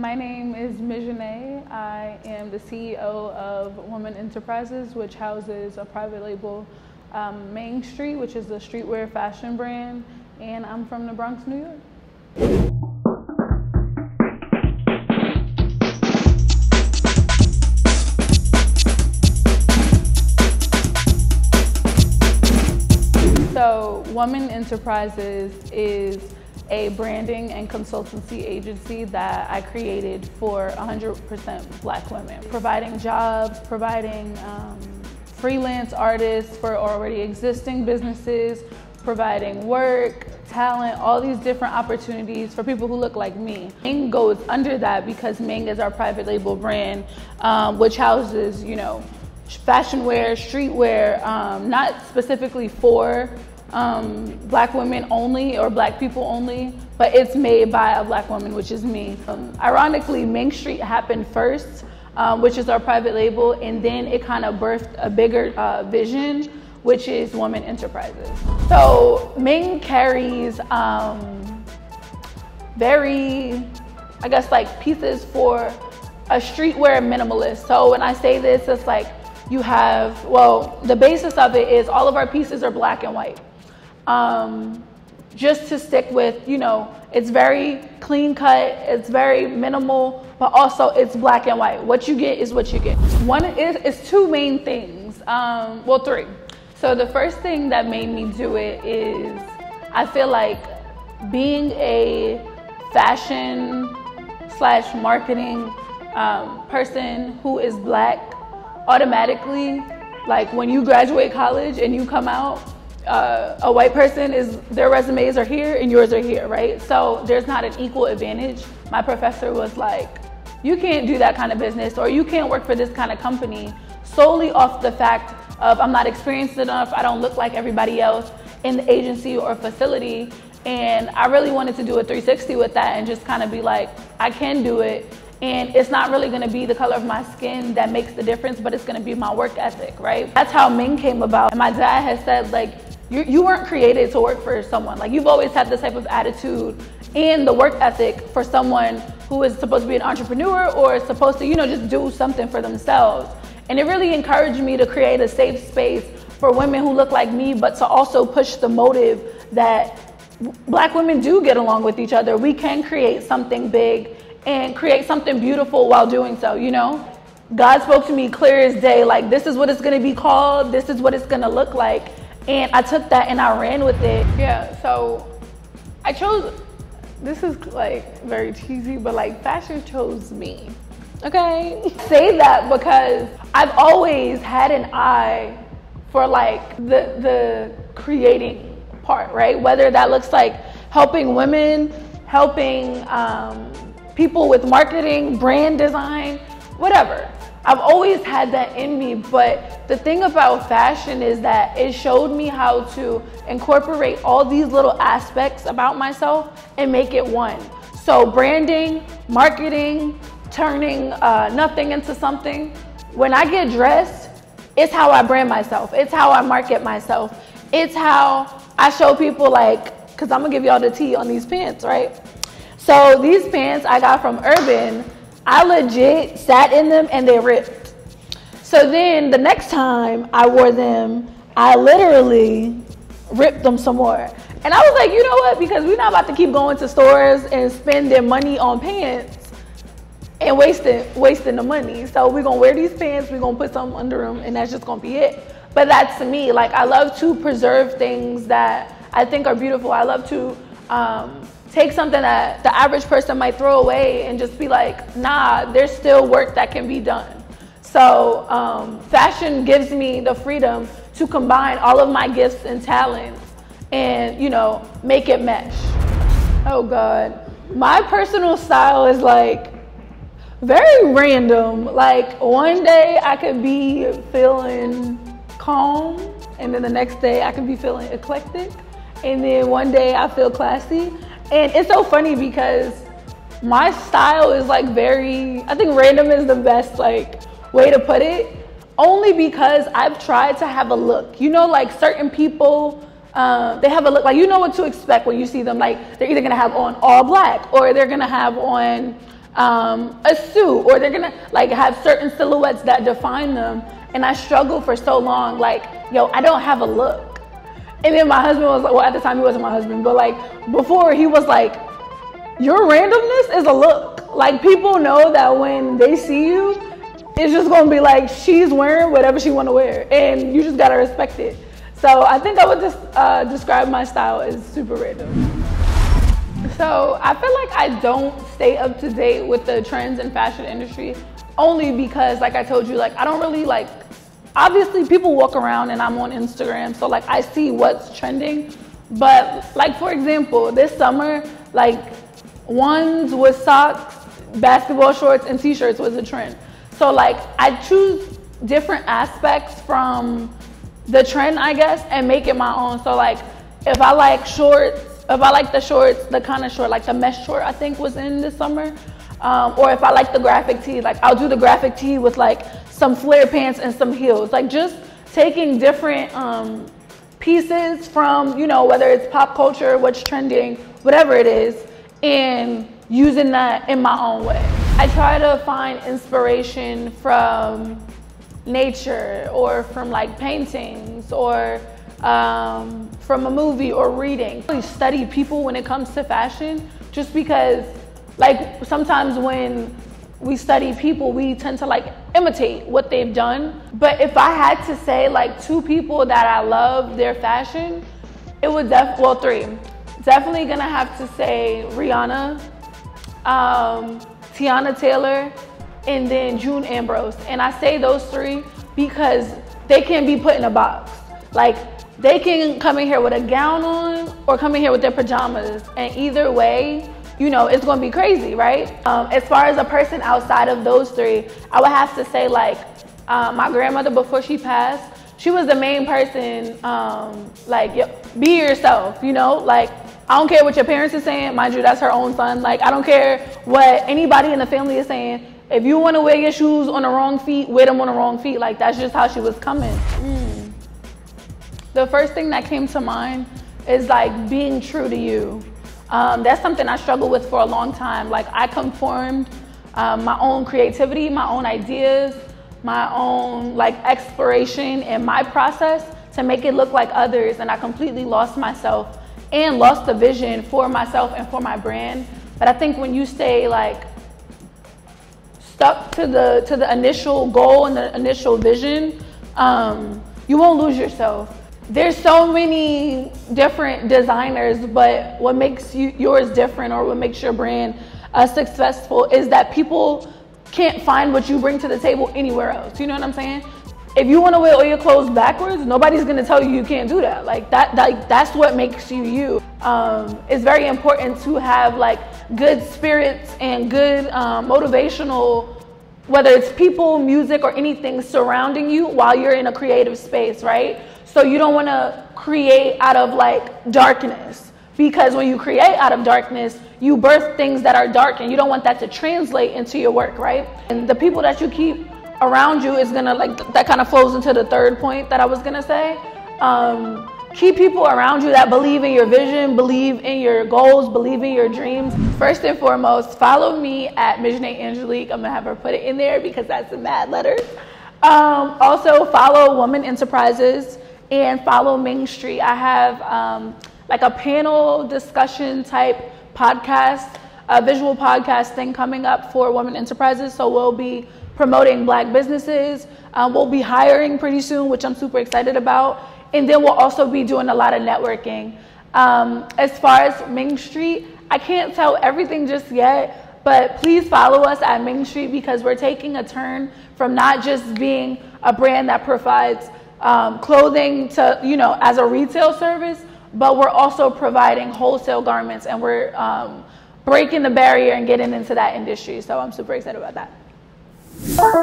My name is Miczjhane. I am the CEO of Woman Enterprises, which houses a private label, Ming Street, which is a streetwear fashion brand, and I'm from the Bronx, New York. So Woman Enterprises is a branding and consultancy agency that I created for 100% Black women, providing jobs, providing freelance artists for already existing businesses, providing work, talent, all these different opportunities for people who look like me. Ming goes under that because Ming is our private label brand, which houses, you know, fashion wear, streetwear, not specifically for Black women only or Black people only, but it's made by a Black woman, which is me. Ironically, Ming Street happened first, which is our private label, and then it kind of birthed a bigger vision, which is Woman Enterprises. So Ming carries very, I guess, like pieces for a streetwear minimalist. So when I say this, it's like, you have, well, the basis of it is all of our pieces are black and white. Just to stick with, you know, it's very clean cut, it's very minimal, but also it's black and white. What you get is what you get. One is, it's two main things, well, three. So the first thing that made me do it is, I feel like being a fashion/marketing person who is black, automatically, like when you graduate college and you come out, a white person is, their resumes are here and yours are here, right? So there's not an equal advantage. My professor was like, you can't do that kind of business or you can't work for this kind of company solely off the fact of I'm not experienced enough, I don't look like everybody else in the agency or facility. And I really wanted to do a 360 with that and just kind of be like, I can do it. And it's not really gonna be the color of my skin that makes the difference, but it's gonna be my work ethic, right? That's how Ming came about. And my dad has said, like, you weren't created to work for someone. Like, you've always had this type of attitude and the work ethic for someone who is supposed to be an entrepreneur or is supposed to, you know, just do something for themselves. And it really encouraged me to create a safe space for women who look like me, but to also push the motive that Black women do get along with each other. We can create something big and create something beautiful while doing so, you know? God spoke to me clear as day, like, this is what it's gonna be called, this is what it's gonna look like, and I took that and I ran with it. Yeah, so I chose, this is like very cheesy, but like fashion chose me, okay? I say that because I've always had an eye for like the creating part, right? Whether that looks like helping women, helping, people with marketing, brand design, whatever. I've always had that in me, but the thing about fashion is that it showed me how to incorporate all these little aspects about myself and make it one. So branding, marketing, turning nothing into something. When I get dressed, it's how I brand myself. It's how I market myself. It's how I show people, like, cause I'm gonna give y'all the tea on these pants, right? So these pants I got from Urban, I legit sat in them and they ripped. So then the next time I wore them, I literally ripped them some more. And I was like, you know what, because we're not about to keep going to stores and spending money on pants and wasting the money. So we're gonna wear these pants, we're gonna put something under them, and that's just gonna be it. But that's me, like, I love to preserve things that I think are beautiful. I love to, take something that the average person might throw away and just be like, nah, there's still work that can be done. So fashion gives me the freedom to combine all of my gifts and talents and, you know, make it mesh. Oh God, my personal style is like very random. Like one day I could be feeling calm and then the next day I could be feeling eclectic. And then one day I feel classy. And it's so funny because my style is like very, I think random is the best like way to put it, only because I've tried to have a look. You know, like certain people, they have a look, like you know what to expect when you see them. Like they're either gonna have on all black or they're gonna have on a suit, or they're gonna like have certain silhouettes that define them. And I struggled for so long, like, yo, I don't have a look. And then my husband was like, well, at the time he wasn't my husband, but like before, he was like, your randomness is a look. Like, people know that when they see you, it's just gonna be like, she's wearing whatever she wanna wear, and you just gotta respect it. So I think I would just describe my style as super random. So I feel like I don't stay up to date with the trends in fashion industry, only because, like I told you, like I don't really like, obviously people walk around and I'm on Instagram, so like I see what's trending. But like, for example, this summer, like ones with socks, basketball shorts, and t-shirts was a trend. So like I choose different aspects from the trend, I guess, and make it my own. So like if I like shorts, if I like the shorts, the kind of short, like the mesh short I think was in this summer. Or if I like the graphic tee, like I'll do the graphic tee with like some flare pants and some heels. Like just taking different pieces from, you know, whether it's pop culture, what's trending, whatever it is, and using that in my own way. I try to find inspiration from nature, or from like paintings, or from a movie, or reading. I really study people when it comes to fashion, just because like sometimes when we study people, we tend to like imitate what they've done. But if I had to say like two people that I love their fashion, it would well, three. Definitely gonna have to say Rihanna, Tiana Taylor, and then June Ambrose. And I say those three because they can't be put in a box. Like, they can come in here with a gown on or come in here with their pajamas, and either way, you know, it's gonna be crazy, right? As far as a person outside of those three, I would have to say like my grandmother before she passed, she was the main person, like, be yourself, you know? Like, I don't care what your parents are saying. Mind you, that's her own son. Like, I don't care what anybody in the family is saying. If you wanna wear your shoes on the wrong feet, wear them on the wrong feet. Like, that's just how she was coming. The first thing that came to mind is like being true to you. That's something I struggled with for a long time. Like, I conformed my own creativity, my own ideas, my own like exploration and my process to make it look like others, and I completely lost myself and lost the vision for myself and for my brand. But I think when you stay like stuck to the initial goal and the initial vision, you won't lose yourself. There's so many different designers, but what makes yours different, or what makes your brand successful, is that people can't find what you bring to the table anywhere else. You know what I'm saying? If you want to wear all your clothes backwards, nobody's going to tell you you can't do that. Like, that's what makes you you. It's very important to have like good spirits and good motivational, whether it's people, music, or anything surrounding you while you're in a creative space, right? So you don't want to create out of like darkness, because when you create out of darkness, you birth things that are dark, and you don't want that to translate into your work, right? And the people that you keep around you is gonna, like, that kind of flows into the third point that I was gonna say. Keep people around you that believe in your vision, believe in your goals, believe in your dreams. First and foremost, follow me at Miczjhane Angelique. I'm gonna have her put it in there because that's a mad letter. Also follow Woman Enterprises, and follow Ming Street. I have like a panel discussion type podcast, a visual podcast thing coming up for Woman Enterprises. So we'll be promoting Black businesses. We'll be hiring pretty soon, which I'm super excited about. And then we'll also be doing a lot of networking. As far as Ming Street, I can't tell everything just yet, but please follow us at Ming Street, because we're taking a turn from not just being a brand that provides clothing to, you know, as a retail service, but we're also providing wholesale garments, and we're breaking the barrier and getting into that industry. So I'm super excited about that.